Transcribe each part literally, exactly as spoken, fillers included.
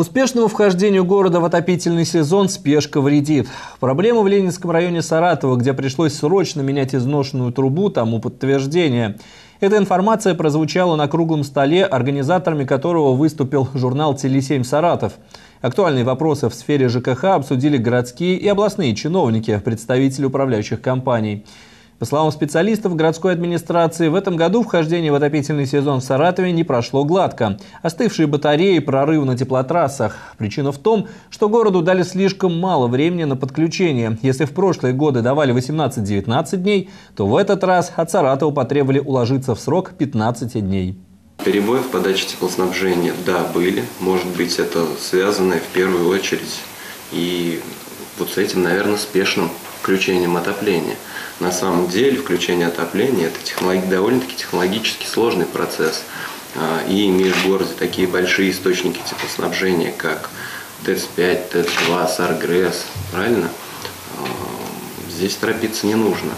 Успешному вхождению города в отопительный сезон спешка вредит. Проблема в Ленинском районе Саратова, где пришлось срочно менять изношенную трубу, тому подтверждение. Эта информация прозвучала на круглом столе, организаторами которого выступил журнал «Телесемь Саратов». Актуальные вопросы в сфере ЖКХ обсудили городские и областные чиновники, представители управляющих компаний. По словам специалистов городской администрации, в этом году вхождение в отопительный сезон в Саратове не прошло гладко. Остывшие батареи, прорыв на теплотрассах. Причина в том, что городу дали слишком мало времени на подключение. Если в прошлые годы давали восемнадцать-девятнадцать дней, то в этот раз от Саратова потребовали уложиться в срок пятнадцати дней. Перебои в подаче теплоснабжения, да, были. Может быть, это связано в первую очередь и вот с этим, наверное, спешным включением отопления. На самом деле включение отопления – это технолог... довольно-таки технологически сложный процесс. И имея в городе такие большие источники теплоснабжения, как ТЭС пять, ТЭС два, СарГРЭС, правильно? Здесь торопиться не нужно.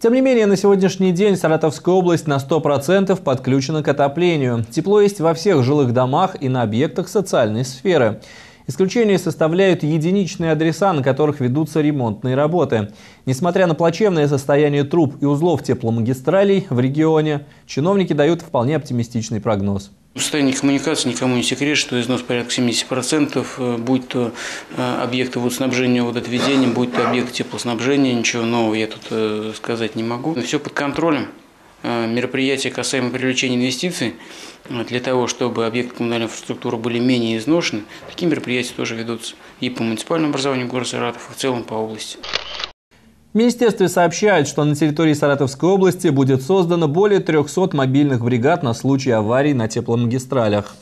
Тем не менее, на сегодняшний день Саратовская область на сто процентов подключена к отоплению. Тепло есть во всех жилых домах и на объектах социальной сферы. Исключение составляют единичные адреса, на которых ведутся ремонтные работы. Несмотря на плачевное состояние труб и узлов тепломагистралей в регионе, чиновники дают вполне оптимистичный прогноз. В состоянии коммуникации никому не секрет, что износ порядка семидесяти процентов, будь то объекты водоснабжения, водоотведения, будь то объекты теплоснабжения, ничего нового я тут сказать не могу. Все под контролем. Мероприятия, касаемо привлечения инвестиций, для того, чтобы объекты коммунальной инфраструктуры были менее изношены, такие мероприятия тоже ведутся и по муниципальному образованию города Саратов, и в целом по области. В министерстве сообщают, что на территории Саратовской области будет создано более трёхсот мобильных бригад на случай аварий на тепломагистралях.